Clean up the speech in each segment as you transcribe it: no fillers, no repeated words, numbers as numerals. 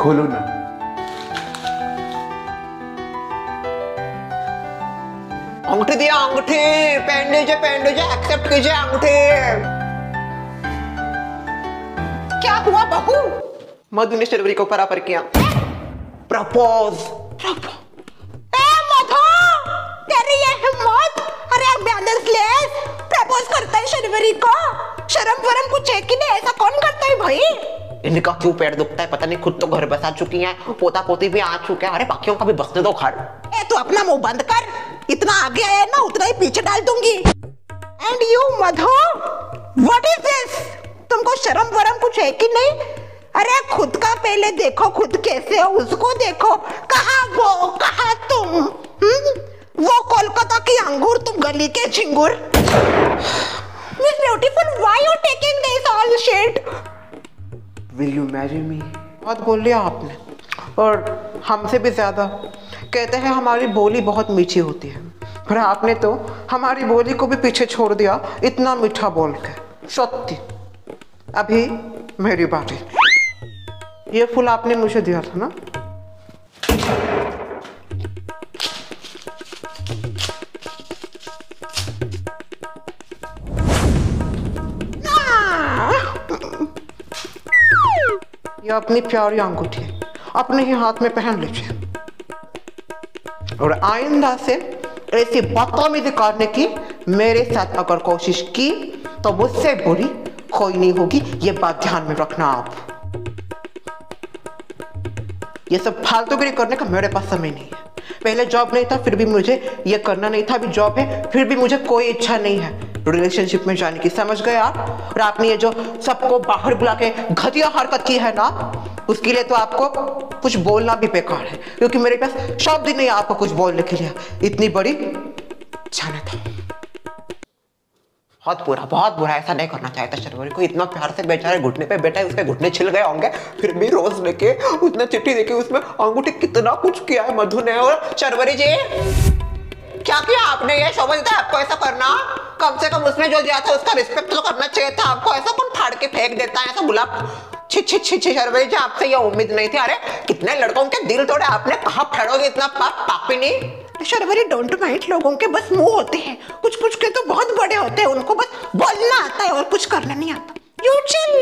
खोलो ना। अंगूठे दिया, अंगूठे पहन लीजिए, एक्सेप्ट कीजिए अंगूठे। क्या हुआ बहू? मधु ने शर्वरी को बराबर किया। प्रपोज। ए मधु, तेरी ये हिम्मत! अरे बैलेंसलेस प्रपोज करता है शर्वरी को। शर्म वरम कुछ है कि नहीं? ऐसा कौन करता है भाई? इनका क्यों पेट दुखता है पता नहीं। खुद तो घर बसा चुकी हैं, पोता पोती भी आ चुके हैं, अरे बाकियों का भी बसने दो घर। ए तो अपना मुंह बंद कर, इतना आगे आया ना उतना ही पीछे डाल दूंगी। And you Madhu, what is this? तुमको शर्म वरम कुछ है कि नहीं? अरे खुद का पहले देखो, खुद कैसे हो उसको देखो। कहाँ वो, कहाँ तुम? वो कोलकाता की अंगूर, तुम गली के झिंगूर। Miss beautiful, why you taking this all shit? Will you marry me? बहुत बोल लिया आपने, और हमसे भी ज़्यादा। कहते हैं हमारी बोली बहुत मीठी होती है, पर आपने तो हमारी बोली को भी पीछे छोड़ दिया इतना मीठा बोल के। सत्य, अभी मेरी बारी। ये फूल आपने मुझे दिया था ना? ये अपनी प्यारी अंगूठी अपने ही हाथ में पहन लीजिए, और आइंदा से ऐसी बदतमीजी करने की मेरे साथ अगर कोशिश की तो मुझसे बुरी कोई नहीं होगी। ये बात ध्यान में रखना। आप ये सब फालतूगिरी करने का मेरे पास समय नहीं है। पहले जॉब नहीं था फिर भी मुझे ये करना नहीं था, अभी जॉब है फिर भी मुझे कोई इच्छा नहीं है रिलेशनशिप में जाने की। समझ गए आप? और आपने ये जो सबको बाहर बुला के घटिया हरकत की है ना, उसके लिए तो आपको कुछ बोलना भी बेकार है, क्योंकि मेरे पास शब्द ही नहीं है आपको कुछ बोलने के लिए। इतनी बड़ी जानत है। बहुत बुरा, ऐसा नहीं करना चाहिए था शर्वरी को। इतना प्यार से बेचारे घुटने पे बैठा है, उसके घुटने छिल गए होंगे, फिर भी रोज लेके उसने चिट्ठी देखी, उसमें अंगूठी, कितना कुछ किया है मधु ने। और शर्वरी जी क्या किया आपने? ये समझता है आपको ऐसा करना? कम से कम उसने जो दिया था उसका रिस्पेक्ट तो करना चाहिए था आपको। ऐसा कौन फाड़ के फेंक देता है ऐसा गुलाब? छी छी छी छी शर्वरी जी, आपसे ये उम्मीद नहीं थी। अरे कितने लड़कों के दिल तोड़े आपने, कहाँ फेंकोगे इतना पाप? पापिनी शर्वरी, डोंट माइंड। लोगों के बस मुंह होते हैं, कुछ कुछ के तो बहुत बड़े होते हैं, उनको बस बोलना आता है और कुछ करना नहीं आता। यू चिल,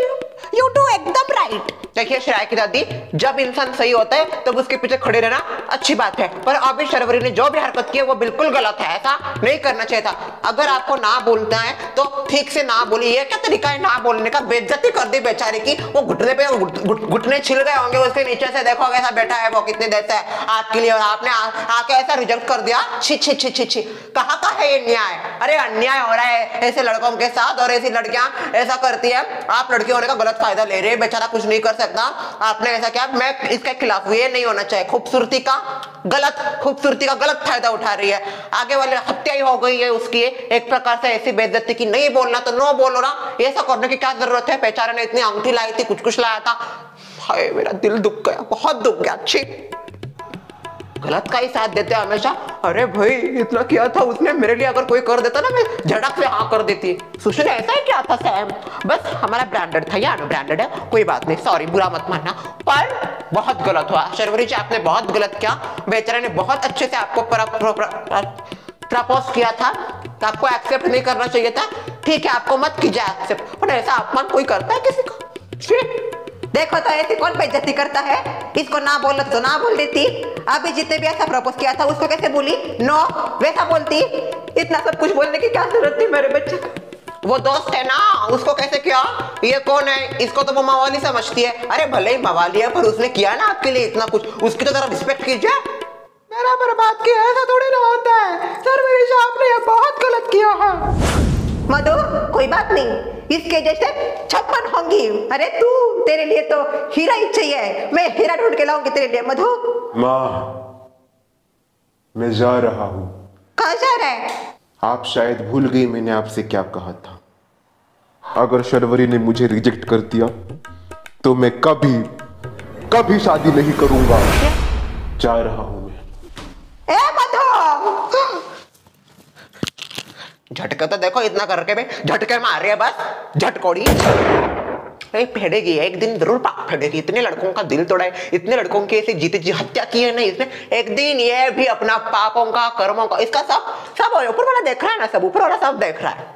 यू डू एकदम राइट। देखिए श्राय की दादी, जब इंसान सही होता है तब उसके पीछे खड़े रहना अच्छी बात है, पर अभी शर्वरी ने जो भी हरकत की है वो बिल्कुल गलत है, ऐसा नहीं करना चाहिए था। अगर आपको ना बोलना है तो ठीक से ना बोलिए। ये क्या तरीका है ना बोलने का? बेइज्जती कर दी बेचारे की। वो घुटने पे घुटने छिल गए होंगे उसके नीचे से, देखो कैसा बैठा है वो, कितने देर से आपके लिए, और आपने आके ऐसा रिजेक्ट कर दिया। छी छी छी छी छी, कहाँ का है ये न्याय? अरे अन्याय हो रहा है ऐसे लड़कों के साथ, और ऐसी लड़कियां ऐसा करती है। आप लड़की होने का गलत फायदा ले रहे हैं, बेचारा कुछ नहीं कर सकता। आपने ऐसा क्या? मैं इसके खिलाफ हूं, ये नहीं होना चाहिए। खूबसूरती का गलत फायदा उठा रही है, आगे वाले हत्या ही हो गई है उसकी। एक प्रकार से ऐसी बेइज्जती की, नहीं बोलना तो नो बोलो ना, ये सब करने की क्या जरूरत है? बेचारे ने इतनी अंगूठी लाई थी, कुछ कुछ लाया था। हाय मेरा दिल दुख गया, बहुत दुख गया। अच्छी गलत का ही साथ देते हैं हमेशा। अरे भाई इतना किया था उसने मेरे लिए, अगर कोई कर देता ना मैं झटक से हाँ कर देती। सुशील ऐसा ही क्या था सैम? बस हमारा ब्रांडेड था या अनब्रांडेड है कोई बात नहीं, सॉरी, बुरा मत मानना, पर बहुत गलत हुआ शर्वरी जी, आपने बहुत गलत किया। बेचारे ने बहुत अच्छे से आपको प्रपोज किया था, आपको एक्सेप्ट नहीं करना चाहिए था। ठीक है, आपको मत कीजिए एक्सेप्ट, पर ऐसा अपमान कोई करता है किसी को? देखो तो ऐसी कौन बेइज्जती करता है? इसको ना बोलो तो ना बोल देती, अभी जितने भी ऐसा प्रपोज किया था उसको कैसे बोली नो वैसा बोलती। इतना सब कुछ बोलने की क्या जरूरत थी मेरे बच्चे को? वो दोस्त है ना, उसको कैसे किया? ये कौन है? इसको तो वो मवाली समझती है। अरे भले ही मवाली है, पर उसने किया ना आपके लिए इतना कुछ, उसकी तो जरा रिस्पेक्ट कीजिए। मेरा बर्बाद किया, ऐसा थोड़ी ना होता है। सर मेरे आपने ये बहुत गलत किया है। मधु कोई बात नहीं, इसके जैसे 56 होंगी। अरे तू, तेरे लिए तो हीरा ही चाहिए, मैं हीरा ढूंढ के लाऊंगी तेरे लिए। मधु माँ, मैं जा रहा हूँ। कहाँ जा रहा है? आप शायद भूल गई मैंने आपसे क्या कहा था। अगर शर्वरी ने मुझे रिजेक्ट कर दिया तो मैं कभी कभी शादी नहीं करूंगा। जा रहा हूँ मैं। ए मधु, झटका तो देखो, इतना करके मैं झटके मार रही है बस, झटकोड़ी। फेंडेगी, एक दिन जरूर पाक फेंडेगी। इतने लड़कों का दिल तोड़ा है, इतने लड़कों की ऐसे जीते जी हत्या की है ना इसने, एक दिन ये भी अपना पापों का कर्मों का इसका सब ऊपर वाला देख रहा है ना, सब ऊपर वाला सब देख रहा है।